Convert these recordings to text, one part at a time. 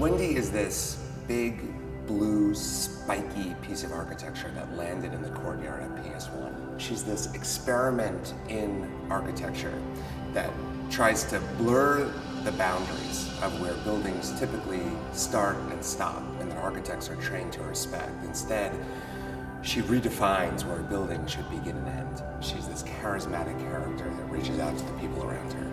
Wendy is this big, blue, spiky piece of architecture that landed in the courtyard at PS1. She's this experiment in architecture that tries to blur the boundaries of where buildings typically start and stop and that architects are trained to respect. Instead, she redefines where a building should begin and end. She's this charismatic character that reaches out to the people around her.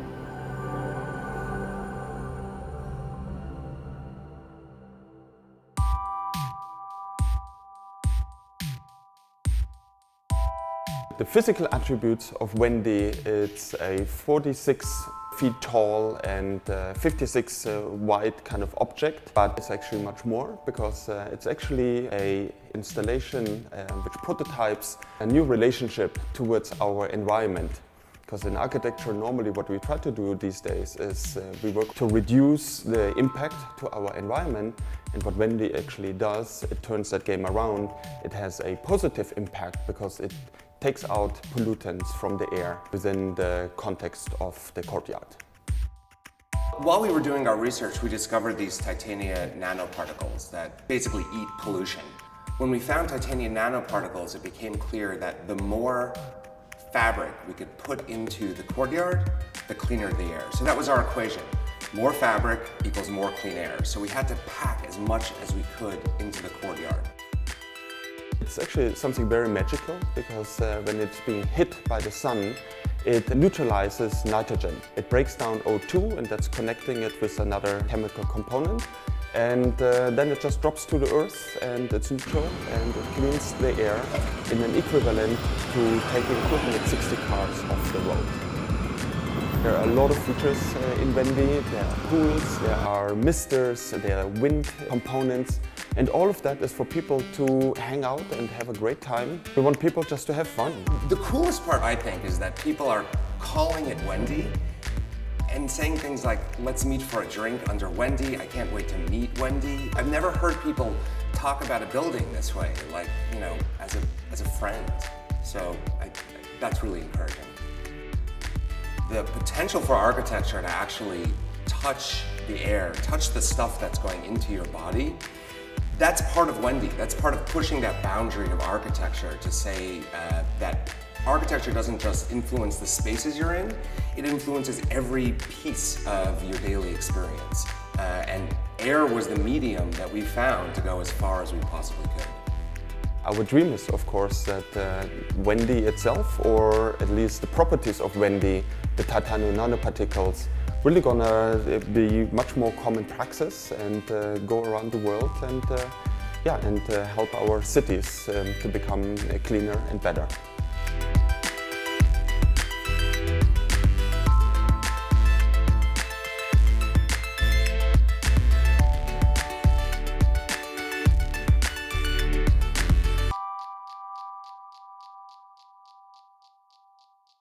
The physical attributes of Wendy, it's a 46 feet tall and 56 wide kind of object, but it's actually much more because it's actually an installation which prototypes a new relationship towards our environment. Because in architecture, normally what we try to do these days is we work to reduce the impact to our environment. And what Wendy actually does, it turns that game around. It has a positive impact because it takes out pollutants from the air within the context of the courtyard. While we were doing our research, we discovered these titania nanoparticles that basically eat pollution. When we found titania nanoparticles, it became clear that the more fabric we could put into the courtyard, the cleaner the air. So that was our equation. More fabric equals more clean air. So we had to pack as much as we could into the courtyard. It's actually something very magical because when it's being hit by the sun, it neutralizes nitrogen. It breaks down O2, and that's connecting it with another chemical component. And then it just drops to the earth and it's neutral and it cleans the air in an equivalent to taking 260 cars off the road. There are a lot of features in Wendy. There are pools, there are misters, there are wind components. And all of that is for people to hang out and have a great time. We want people just to have fun. The coolest part, I think, is that people are calling it Wendy and saying things like, let's meet for a drink under Wendy. I can't wait to meet Wendy. I've never heard people talk about a building this way, like, you know, as a friend. So that's really encouraging. The potential for architecture to actually touch the air, touch the stuff that's going into your body, that's part of Wendy. That's part of pushing that boundary of architecture to say that architecture doesn't just influence the spaces you're in, it influences every piece of your daily experience. And air was the medium that we found to go as far as we possibly could. Our dream is, of course, that Wendy itself, or at least the properties of Wendy, the titanium nanoparticles, really gonna be much more common praxis and go around the world and help our cities to become cleaner and better.